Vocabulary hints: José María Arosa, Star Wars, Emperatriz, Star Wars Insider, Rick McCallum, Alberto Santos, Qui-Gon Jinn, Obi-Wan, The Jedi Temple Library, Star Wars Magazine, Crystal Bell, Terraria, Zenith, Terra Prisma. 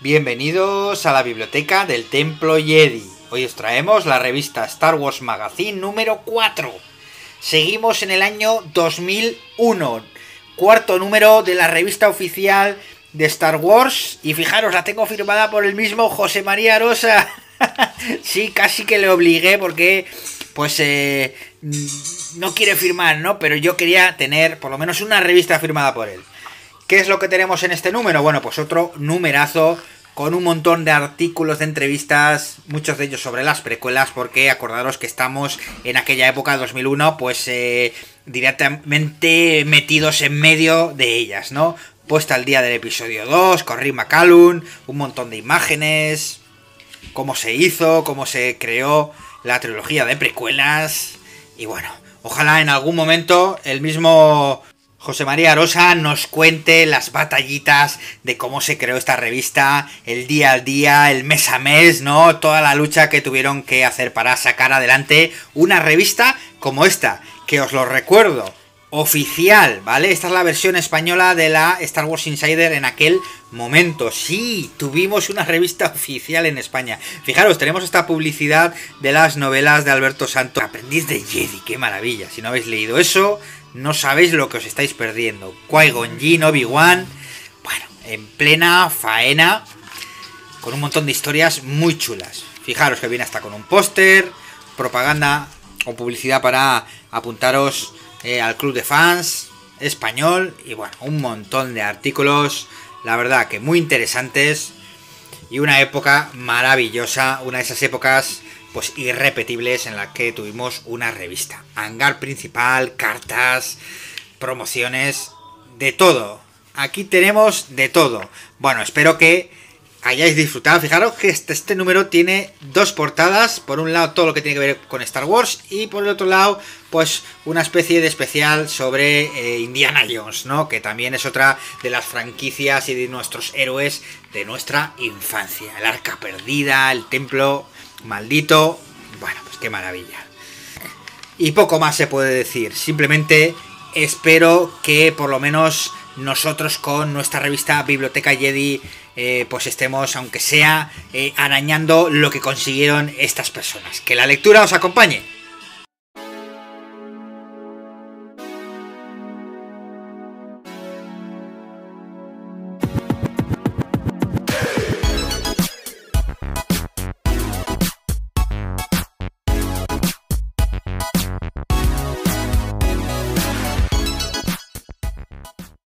Bienvenidos a la biblioteca del Templo Jedi. Hoy os traemos la revista Star Wars Magazine número 4. Seguimos en el año 2001, cuarto número de la revista oficial de Star Wars. Y fijaros, la tengo firmada por el mismo José María Arosa. Sí, casi que le obligué porque pues no quiere firmar, ¿no? Pero yo quería tener por lo menos una revista firmada por él. ¿Qué es lo que tenemos en este número? Bueno, pues otro numerazo con un montón de artículos, de entrevistas, muchos de ellos sobre las precuelas, porque acordaros que estamos en aquella época, 2001, pues directamente metidos en medio de ellas, ¿no? Puesta al día del episodio 2, con Rick McCallum, un montón de imágenes, cómo se hizo, cómo se creó la trilogía de precuelas, y bueno, ojalá en algún momento el mismo José María Arosa nos cuente las batallitas de cómo se creó esta revista, el día al día, el mes a mes, ¿no? Toda la lucha que tuvieron que hacer para sacar adelante una revista como esta, que os lo recuerdo, oficial, ¿vale? Esta es la versión española de la Star Wars Insider en aquel momento. Sí, tuvimos una revista oficial en España. Fijaros, tenemos esta publicidad de las novelas de Alberto Santos. Aprendiz de Jedi, qué maravilla. Si no habéis leído eso, no sabéis lo que os estáis perdiendo. Qui-Gon Jinn, Obi-Wan. Bueno, en plena faena, con un montón de historias muy chulas. Fijaros que viene hasta con un póster, propaganda o publicidad para apuntaros al club de fans español. Y bueno, un montón de artículos, la verdad que muy interesantes. Y una época maravillosa, una de esas épocas pues irrepetibles en la que tuvimos una revista. Hangar principal, cartas, promociones, de todo. Aquí tenemos de todo. Bueno, espero que hayáis disfrutado. Fijaros que este número tiene dos portadas. Por un lado todo lo que tiene que ver con Star Wars y por el otro lado pues una especie de especial sobre Indiana Jones, ¿no? Que también es otra de las franquicias y de nuestros héroes de nuestra infancia. El arca perdida, el templo maldito. Bueno, pues qué maravilla. Y poco más se puede decir. Simplemente espero que por lo menos nosotros con nuestra revista Biblioteca Jedi pues estemos, aunque sea arañando lo que consiguieron estas personas. Que la lectura os acompañe.